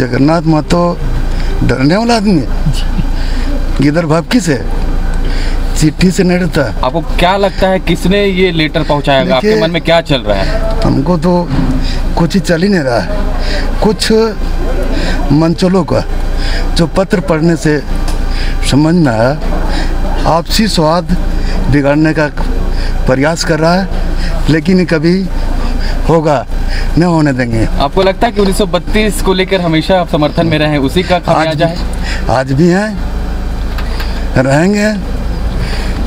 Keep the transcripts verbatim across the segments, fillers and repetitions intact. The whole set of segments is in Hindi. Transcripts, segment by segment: जगन्नाथ महतो डरने वाला आदमी है, गिदर भापकी से चिट्ठी से नहीं डरता। आपको क्या लगता है किसने ये लेटर पहुंचाया? आपके मन में क्या चल रहा है? हमको तो कुछ ही चल ही नहीं रहा है। कुछ मंचलों का जो पत्र पढ़ने से समझ में आया, आपसी स्वाद बिगाड़ने का प्रयास कर रहा है, लेकिन कभी होगा न होने देंगे। आपको लगता है कि उन्नीस सौ बत्तीस को लेकर हमेशा आप समर्थन में रहे, उसी का खामियाजा है? आज भी हैं, रहेंगे,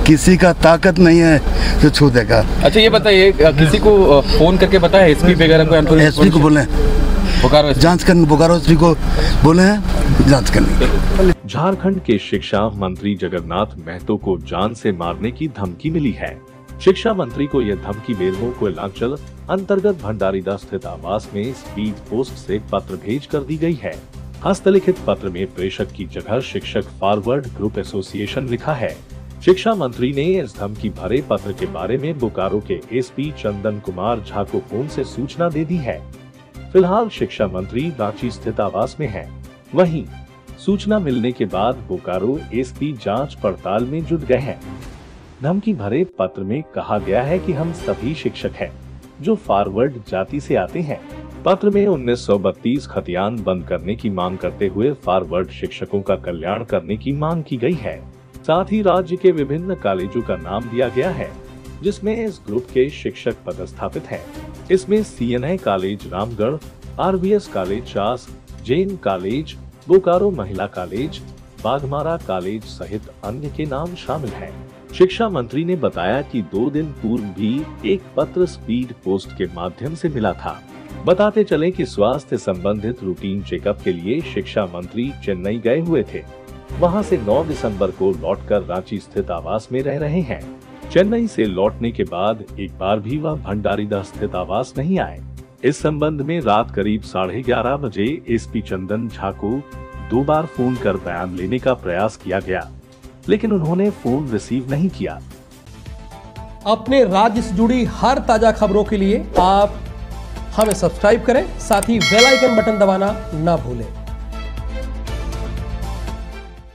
किसी का ताकत नहीं है जो छू देगा। अच्छा ये बताइए, किसी को फोन करके बताया एसपी वगैरह को? एसपी को बोले, बोकारो जांच करने, बोकारो एसपी को बोले जांच करने। झारखंड के शिक्षा मंत्री जगन्नाथ महतो को जान से मारने की धमकी मिली है। शिक्षा मंत्री को यह धमकी बेरमो कोयलांचल अंतर्गत भंडारीदास स्थित आवास में स्पीड पोस्ट से पत्र भेज कर दी गई है। हस्तलिखित पत्र में प्रेषक की जगह शिक्षक फॉरवर्ड ग्रुप एसोसिएशन लिखा है। शिक्षा मंत्री ने इस धमकी भरे पत्र के बारे में बोकारो के एसपी चंदन कुमार झा को फोन से सूचना दे दी है। फिलहाल शिक्षा मंत्री रांची स्थित आवास में है। वहीं सूचना मिलने के बाद बोकारो एसपी जांच पड़ताल में जुट गए हैं। धमकी भरे पत्र में कहा गया है कि हम सभी शिक्षक हैं जो फॉरवर्ड जाति से आते हैं। पत्र में उन्नीस सौ बत्तीस खतियान बंद करने की मांग करते हुए फॉरवर्ड शिक्षकों का कल्याण करने की मांग की गई है। साथ ही राज्य के विभिन्न कॉलेजों का नाम दिया गया है जिसमें इस ग्रुप के शिक्षक पदस्थापित हैं। इसमें C N I college Ramgarh, R B S college Chas, Jain college, Bokaro Mahila college, Baghmara college सहित अन्य के नाम शामिल है। शिक्षा मंत्री ने बताया कि दो दिन पूर्व भी एक पत्र स्पीड पोस्ट के माध्यम से मिला था। बताते चले कि स्वास्थ्य संबंधित रूटीन चेकअप के लिए शिक्षा मंत्री चेन्नई गए हुए थे। वहां से नौ दिसंबर को लौटकर रांची स्थित आवास में रह रहे हैं। चेन्नई से लौटने के बाद एक बार भी वह भंडारीदास स्थित आवास नहीं आए। इस संबंध में रात करीब साढ़े ग्यारह बजे एसपी चंदन झा को दो बार फोन कर बयान लेने का प्रयास किया गया, लेकिन उन्होंने फोन रिसीव नहीं किया। अपने राज्य से जुड़ी हर ताजा खबरों के लिए आप हमें सब्सक्राइब करें, साथ ही बेल आइकन बटन दबाना ना भूलें।